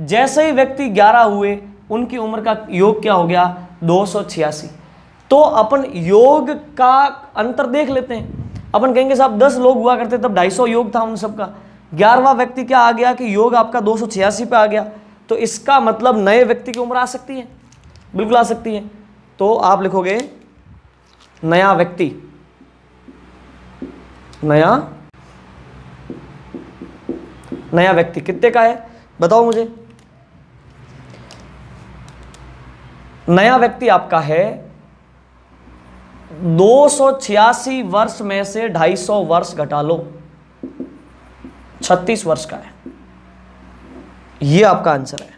जैसे ही व्यक्ति ग्यारह हुए, उनकी उम्र का योग क्या हो गया? दो सौ छियासी। तो अपन योग का अंतर देख लेते हैं। अपन कहेंगे साहब दस लोग हुआ करते तब ढाई सौ योग था उन सबका, ग्यारहवां व्यक्ति क्या आ गया कि योग आपका दो सौ छियासी पे आ गया, तो इसका मतलब नए व्यक्ति की उम्र आ सकती है, बिल्कुल आ सकती है। तो आप लिखोगे नया व्यक्ति, नया नया व्यक्ति कितने का है बताओ मुझे? नया व्यक्ति आपका है दो सौ छियासी वर्ष में से ढाई सौ वर्ष घटा लो, छत्तीस वर्ष का है। ये आपका आंसर है,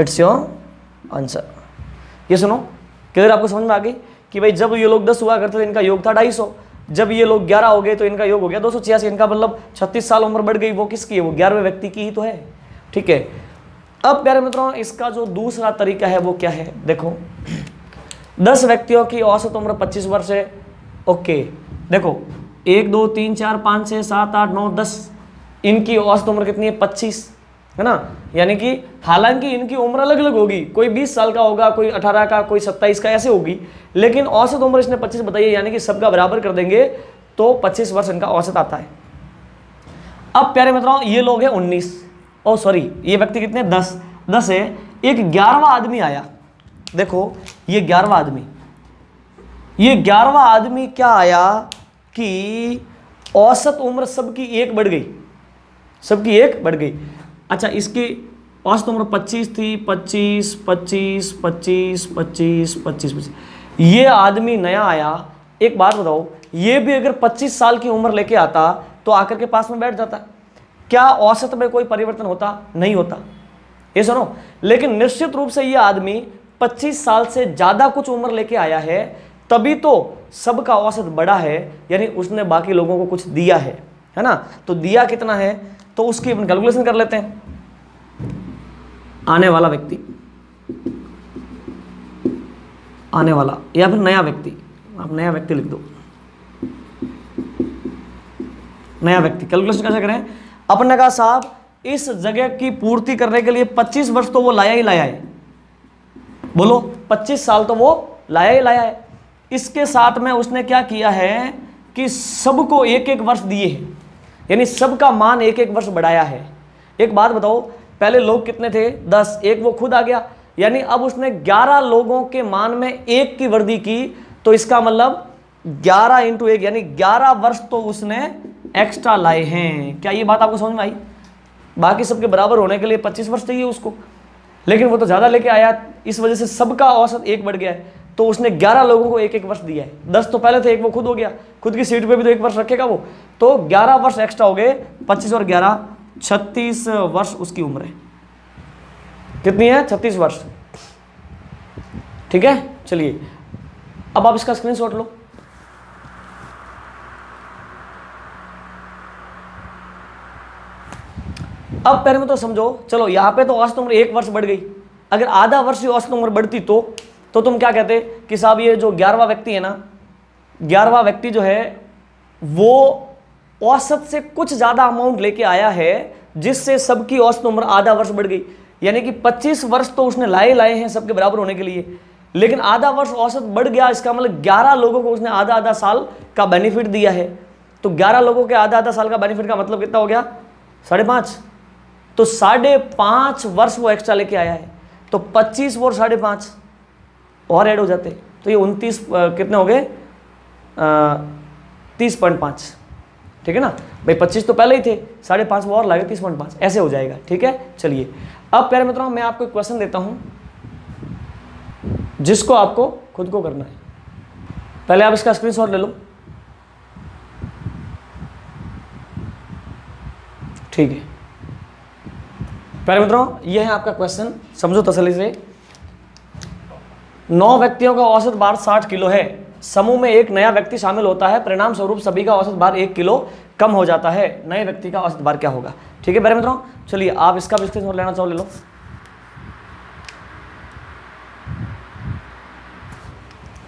इट्स योर आंसर। ये सुनो, क्लियर आपको समझ में आ गई कि भाई जब ये लोग दस हुआ करते थे इनका योग था ढाई सौ, जब ये लोग ग्यारह हो गए तो इनका योग हो गया दो सौ छियासी। इनका मतलब छत्तीस साल उम्र बढ़ गई। वो किसकी है? वो ग्यारहवें व्यक्ति की ही तो है। ठीक है, अब प्यारे मित्रों इसका जो दूसरा तरीका है वो क्या है? देखो, दस व्यक्तियों की औसत उम्र पच्चीस वर्ष है। ओके, देखो एक दो तीन चार पाँच छः सात आठ नौ दस, इनकी औसत उम्र कितनी है? पच्चीस, है ना। यानी कि हालांकि इनकी उम्र अलग अलग होगी, कोई बीस साल का होगा, कोई अठारह का, कोई सत्ताईस का, ऐसे होगी, लेकिन औसत उम्र इसने पच्चीस बताइए, यानी कि सबका बराबर कर देंगे तो पच्चीस वर्ष इनका औसत आता है। अब प्यारे मित्रों ये लोग हैं उन्नीस, ओ सॉरी ये व्यक्ति कितने? दस, दस है। एक ग्यारहवा आदमी आया, देखो ये ग्यारहवा आदमी, ये ग्यारहवा आदमी क्या आया कि औसत उम्र सबकी एक बढ़ गई, सबकी एक बढ़ गई। अच्छा, इसकी औसत उम्र पच्चीस थी, पच्चीस पच्चीस पच्चीस पच्चीस पच्चीस पच्चीस, ये आदमी नया आया। एक बात बताओ, ये भी अगर पच्चीस साल की उम्र लेके आता तो आकर के पास में बैठ जाता, क्या औसत में कोई परिवर्तन होता? नहीं होता। ये सुनो, लेकिन निश्चित रूप से ये आदमी पच्चीस साल से ज़्यादा कुछ उम्र लेके आया है, तभी तो सबका औसत बढ़ा है, यानी उसने बाकी लोगों को कुछ दिया है, है ना। तो दिया कितना है, तो उसकी कैलकुलेशन कर लेते हैं। आने वाला व्यक्ति, आने वाला या फिर नया व्यक्ति, आप नया व्यक्ति लिख दो। नया व्यक्ति कैलकुलेशन कैसे करें, अपने का साहब इस जगह की पूर्ति करने के लिए पच्चीस वर्ष तो वो लाया ही लाया है, बोलो पच्चीस साल तो वो लाया ही लाया है। इसके साथ में उसने क्या किया है कि सबको एक एक वर्ष दिए हैं, यानी सबका मान एक एक वर्ष बढ़ाया है। एक बात बताओ, पहले लोग कितने थे, दस, एक वो खुद आ गया, यानी अब उसने ग्यारह लोगों के मान में एक की वृद्धि की, तो इसका मतलब ग्यारह इंटू एक यानी ग्यारह वर्ष तो उसने एक्स्ट्रा लाए हैं। क्या ये बात आपको समझ में आई? बाकी सबके बराबर होने के लिए पच्चीस वर्ष चाहिए उसको, लेकिन वो तो ज़्यादा लेके आया, इस वजह से सबका औसत एक बढ़ गया है, तो उसने ग्यारह लोगों को एक एक वर्ष दिया है। दस तो पहले थे, एक वो खुद हो गया, खुद की सीट पे भी तो एक वर्ष रखेगा वो, तो ग्यारह वर्ष एक्स्ट्रा हो गए, पच्चीस और ग्यारह छत्तीस वर्ष उसकी उम्र है। कितनी है? छत्तीस वर्ष। ठीक है, चलिए अब आप इसका स्क्रीनशॉट लो। अब पहले में तो समझो, चलो यहाँ पे तो औसत उम्र एक वर्ष बढ़ गई, अगर आधा वर्ष ही औसत उम्र बढ़ती तो तो तुम क्या कहते कि साहब ये जो ग्यारहवा व्यक्ति है ना, ग्यारहवा व्यक्ति जो है वो औसत से कुछ ज़्यादा अमाउंट लेके आया है, जिससे सबकी औसत उम्र आधा वर्ष बढ़ गई, यानी कि पच्चीस वर्ष तो उसने लाए लाए हैं सबके बराबर होने के लिए, लेकिन आधा वर्ष औसत बढ़ गया, इसका मतलब ग्यारह लोगों को उसने आधा आधा साल का बेनिफिट दिया है। तो ग्यारह लोगों के आधा आधा साल का बेनिफिट का मतलब कितना हो गया? साढ़े पाँच। तो साढ़े पाँच वर्ष वो एक्स्ट्रा लेके आया है, तो पच्चीस और साढ़े पाँच और ऐड हो जाते, तो ये उनतीस कितने हो गए? तीस पॉइंट पाँच। ठीक है ना भाई, पच्चीस तो पहले ही थे, साढ़े पाँच वो और लागे, तीस पॉइंट पाँच ऐसे हो जाएगा। ठीक है, चलिए अब प्यारे मित्रों मैं आपको एक क्वेश्चन देता हूँ, जिसको आपको खुद को करना है। पहले आप इसका स्क्रीनशॉट ले लो। ठीक है प्यारे मित्रों, ये है आपका क्वेश्चन, समझो तसल्ली से। नौ व्यक्तियों का औसत भार साठ किलो है, समूह में एक नया व्यक्ति शामिल होता है, परिणाम स्वरूप सभी का औसत भार एक किलो कम हो जाता है, नए व्यक्ति का औसत भार क्या होगा? ठीक है प्यारे मित्रों, चलिए आप इसका भी स्क्रीनशॉट लेना चाहो ले लो।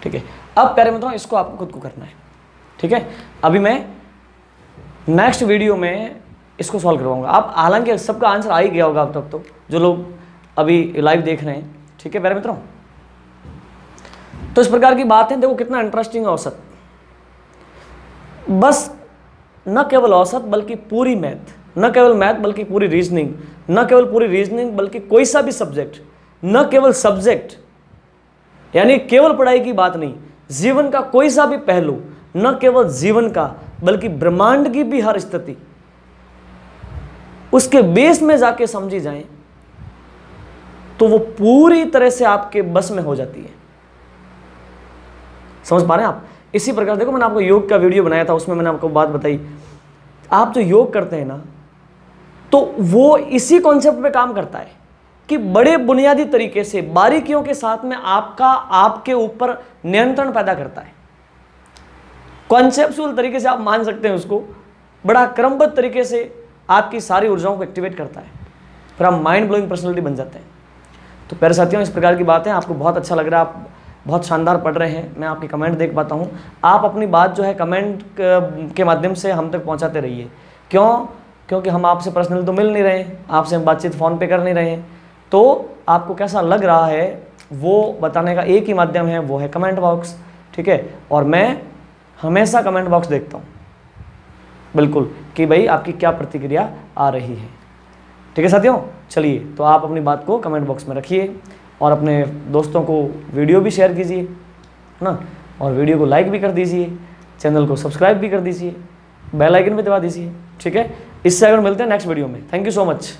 ठीक है, अब प्यारे मित्रों इसको आपको खुद को करना है। ठीक है, अभी मैं नेक्स्ट वीडियो में इसको सॉल्व करवाऊंगा। आप हालांकि सबका आंसर आ ही गया होगा अब तक तो, जो लोग अभी लाइव देख रहे हैं। ठीक है प्यारे मित्रों, तो इस प्रकार की बात है। देखो कितना इंटरेस्टिंग औसत, बस न केवल औसत बल्कि पूरी मैथ, न केवल मैथ बल्कि पूरी रीजनिंग, न केवल पूरी रीजनिंग बल्कि कोई सा भी सब्जेक्ट, न केवल सब्जेक्ट यानी केवल पढ़ाई की बात नहीं, जीवन का कोई सा भी पहलू, न केवल जीवन का बल्कि ब्रह्मांड की भी हर स्थिति उसके बेस में जाके समझी जाए तो वो पूरी तरह से आपके बस में हो जाती है। समझ पा रहे हैं आप? इसी प्रकार देखो, मैंने आपको योग का वीडियो बनाया था, उसमें मैंने आपको बात बताई, आप जो योग करते हैं ना तो वो इसी कॉन्सेप्ट पे काम करता है कि बड़े बुनियादी तरीके से बारीकियों के साथ में आपका आपके ऊपर नियंत्रण पैदा करता है। कॉन्सेप्चुअल तरीके से आप मान सकते हैं उसको, बड़ा क्रमबद्ध तरीके से आपकी सारी ऊर्जाओं को एक्टिवेट करता है, फिर आप माइंड ब्लोइंग पर्सनैलिटी बन जाते हैं। तो प्यारे साथियों इस प्रकार की बातें, आपको बहुत अच्छा लग रहा है, आप बहुत शानदार पढ़ रहे हैं, मैं आपकी कमेंट देख पाता हूँ। आप अपनी बात जो है कमेंट के माध्यम से हम तक पहुँचाते रहिए। क्यों? क्योंकि हम आपसे पर्सनल तो मिल नहीं रहे हैं, आपसे हम बातचीत फ़ोन पे कर नहीं रहे हैं, तो आपको कैसा लग रहा है वो बताने का एक ही माध्यम है, वो है कमेंट बॉक्स। ठीक है, और मैं हमेशा कमेंट बॉक्स देखता हूँ बिल्कुल कि भाई आपकी क्या प्रतिक्रिया आ रही है। ठीक है साथियों, चलिए तो आप अपनी बात को कमेंट बॉक्स में रखिए और अपने दोस्तों को वीडियो भी शेयर कीजिए, है ना, और वीडियो को लाइक भी कर दीजिए, चैनल को सब्सक्राइब भी कर दीजिए, बेल आइकन भी दबा दीजिए। ठीक है, इससे अगर मिलते हैं नेक्स्ट वीडियो में। Thank you so much.